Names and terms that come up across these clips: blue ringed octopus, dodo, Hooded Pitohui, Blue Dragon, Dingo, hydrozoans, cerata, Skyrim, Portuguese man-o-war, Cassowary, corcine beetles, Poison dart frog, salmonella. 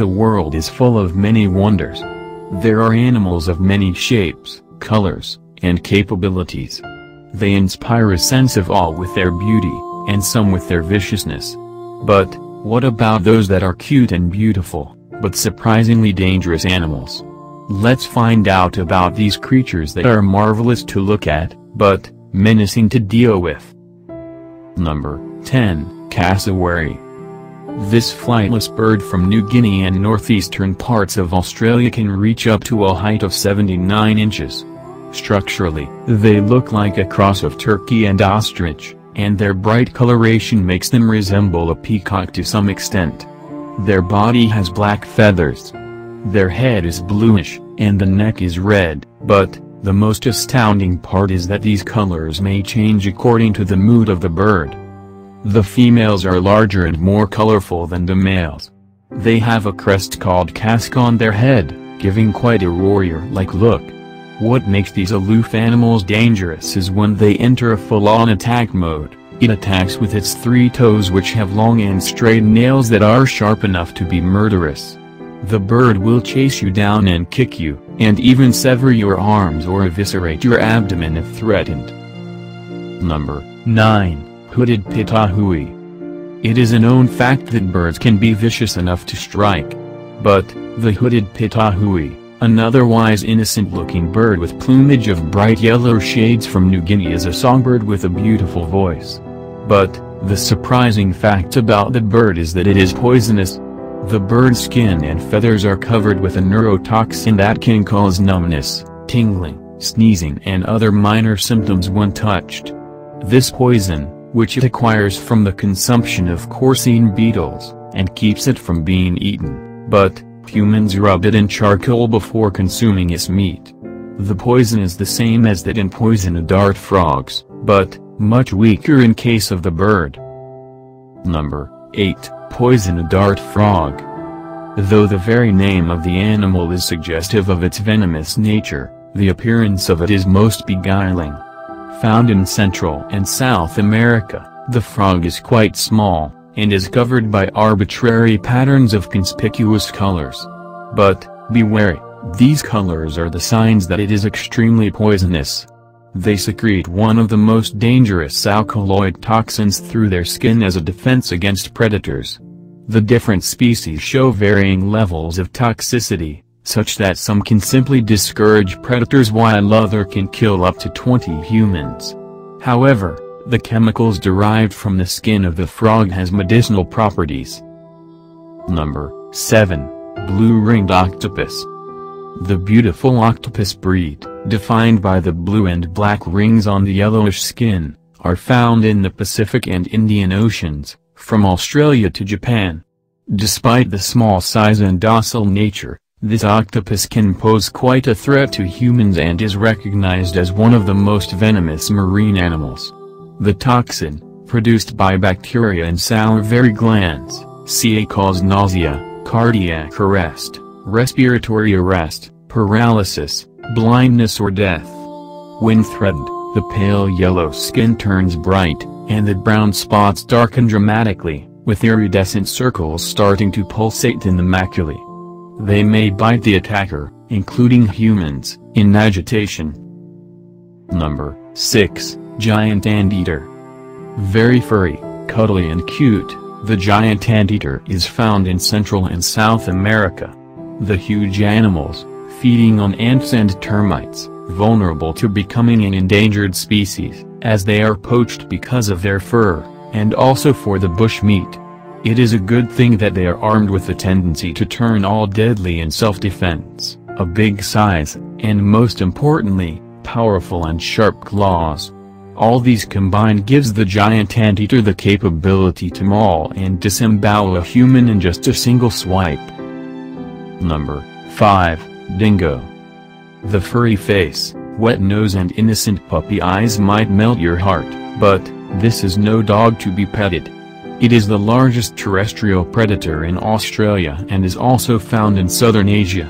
The world is full of many wonders. There are animals of many shapes, colors, and capabilities. They inspire a sense of awe with their beauty, and some with their viciousness. But, what about those that are cute and beautiful, but surprisingly dangerous animals? Let's find out about these creatures that are marvelous to look at, but menacing to deal with. Number 10. Cassowary. This flightless bird from New Guinea and northeastern parts of Australia can reach up to a height of 79 inches. Structurally, they look like a cross of turkey and ostrich, and their bright coloration makes them resemble a peacock to some extent. Their body has black feathers. Their head is bluish, and the neck is red, but the most astounding part is that these colors may change according to the mood of the bird. The females are larger and more colorful than the males. They have a crest called casque on their head, giving quite a warrior-like look. What makes these aloof animals dangerous is when they enter a full-on attack mode. It attacks with its three toes, which have long and straight nails that are sharp enough to be murderous. The bird will chase you down and kick you, and even sever your arms or eviscerate your abdomen if threatened. Number 9. Hooded Pitohui. It is a known fact that birds can be vicious enough to strike. But, the Hooded Pitohui, an otherwise innocent-looking bird with plumage of bright yellow shades from New Guinea, is a songbird with a beautiful voice. But, the surprising fact about the bird is that it is poisonous. The bird's skin and feathers are covered with a neurotoxin that can cause numbness, tingling, sneezing and other minor symptoms when touched. This poison, which it acquires from the consumption of corcine beetles, and keeps it from being eaten, but humans rub it in charcoal before consuming its meat. The poison is the same as that in poison dart frogs, but much weaker in case of the bird. Number 8. Poison dart frog. Though the very name of the animal is suggestive of its venomous nature, the appearance of it is most beguiling. Found in Central and South America, the frog is quite small, and is covered by arbitrary patterns of conspicuous colors. But, be wary, these colors are the signs that it is extremely poisonous. They secrete one of the most dangerous alkaloid toxins through their skin as a defense against predators. The different species show varying levels of toxicity, such that some can simply discourage predators while others can kill up to 20 humans. However, the chemicals derived from the skin of the frog has medicinal properties. Number 7. Blue ringed octopus. The beautiful octopus breed, defined by the blue and black rings on the yellowish skin, are found in the Pacific and Indian Oceans, from Australia to Japan. Despite the small size and docile nature, this octopus can pose quite a threat to humans and is recognized as one of the most venomous marine animals. The toxin, produced by bacteria in salivary glands, can cause nausea, cardiac arrest, respiratory arrest, paralysis, blindness or death. When threatened, the pale yellow skin turns bright, and the brown spots darken dramatically, with iridescent circles starting to pulsate in the maculae. They may bite the attacker, including humans, in agitation. Number 6. Giant anteater. Very furry, cuddly and cute, the giant anteater is found in Central and South America. The huge animals, feeding on ants and termites, vulnerable to becoming an endangered species, as they are poached because of their fur, and also for the bush meat. It is a good thing that they are armed with the tendency to turn all deadly in self-defense, a big size, and most importantly, powerful and sharp claws. All these combined gives the giant anteater the capability to maul and disembowel a human in just a single swipe. Number 5. Dingo. The furry face, wet nose and innocent puppy eyes might melt your heart, but this is no dog to be petted. It is the largest terrestrial predator in Australia and is also found in southern Asia.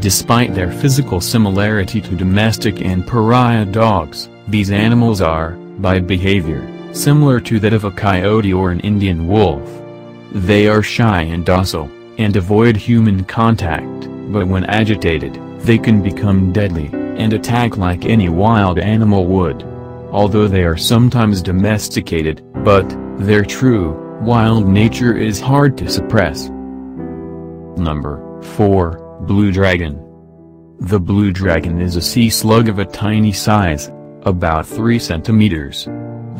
Despite their physical similarity to domestic and pariah dogs, these animals are, by behavior, similar to that of a coyote or an Indian wolf. They are shy and docile, and avoid human contact, but when agitated, they can become deadly, and attack like any wild animal would. Although they are sometimes domesticated, but their true, wild nature is hard to suppress. Number 4, Blue Dragon. The blue dragon is a sea slug of a tiny size, about 3 centimeters.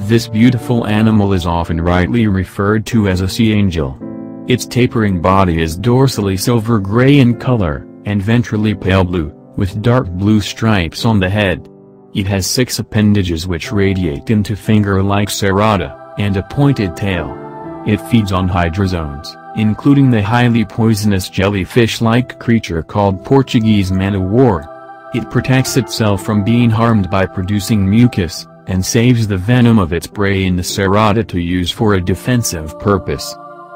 This beautiful animal is often rightly referred to as a sea angel. Its tapering body is dorsally silver-gray in color, and ventrally pale blue, with dark blue stripes on the head. It has 6 appendages which radiate into finger-like cerata, and a pointed tail. It feeds on hydrozoans, including the highly poisonous jellyfish-like creature called Portuguese man-o-war. It protects itself from being harmed by producing mucus, and saves the venom of its prey in the cerata to use for a defensive purpose.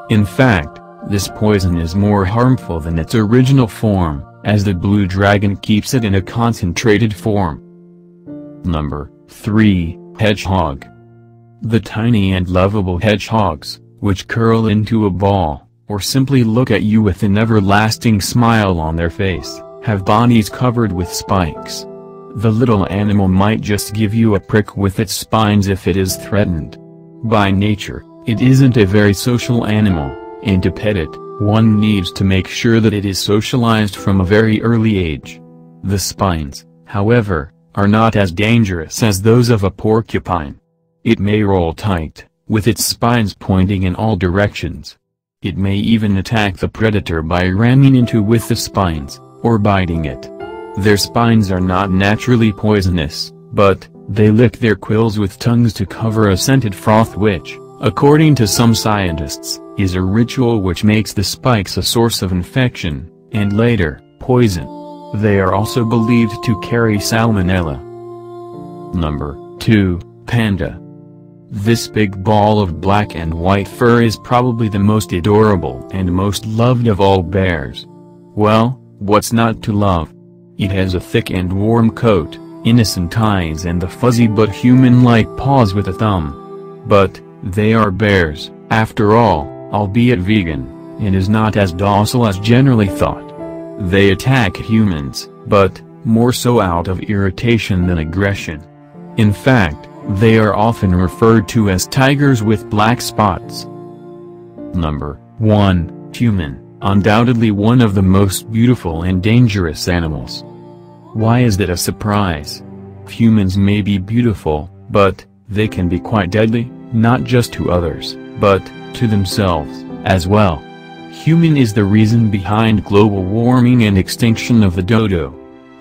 In fact, this poison is more harmful than its original form, as the blue dragon keeps it in a concentrated form. Number 3, Hedgehog. The tiny and lovable hedgehogs, which curl into a ball, or simply look at you with an everlasting smile on their face, have bodies covered with spikes. The little animal might just give you a prick with its spines if it is threatened. By nature, it isn't a very social animal, and to pet it, one needs to make sure that it is socialized from a very early age. The spines, however, are not as dangerous as those of a porcupine. It may roll tight, with its spines pointing in all directions. It may even attack the predator by ramming into it with the spines, or biting it. Their spines are not naturally poisonous, but they lick their quills with tongues to cover a scented froth which, according to some scientists, is a ritual which makes the spikes a source of infection, and later, poison. They are also believed to carry salmonella. Number 2, Panda. This big ball of black and white fur is probably the most adorable and most loved of all bears. Well, what's not to love? It has a thick and warm coat, innocent eyes and the fuzzy but human-like paws with a thumb. But, they are bears, after all, albeit vegan, and is not as docile as generally thought. They attack humans, but, more so out of irritation than aggression. In fact, they are often referred to as tigers with black spots. Number 1, Human, undoubtedly one of the most beautiful and dangerous animals. Why is that a surprise? Humans may be beautiful, but they can be quite deadly, not just to others, but to themselves as well. Human is the reason behind global warming and extinction of the dodo.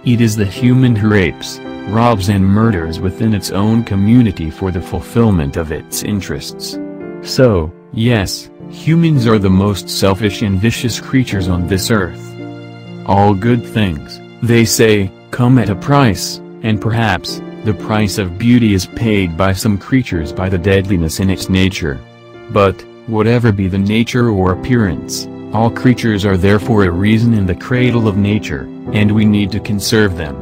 It is the human who rapes, robs and murders within its own community for the fulfillment of its interests. So, yes, humans are the most selfish and vicious creatures on this earth. All good things, they say, come at a price, and perhaps, the price of beauty is paid by some creatures by the deadliness in its nature. But, whatever be the nature or appearance, all creatures are there for a reason in the cradle of nature, and we need to conserve them.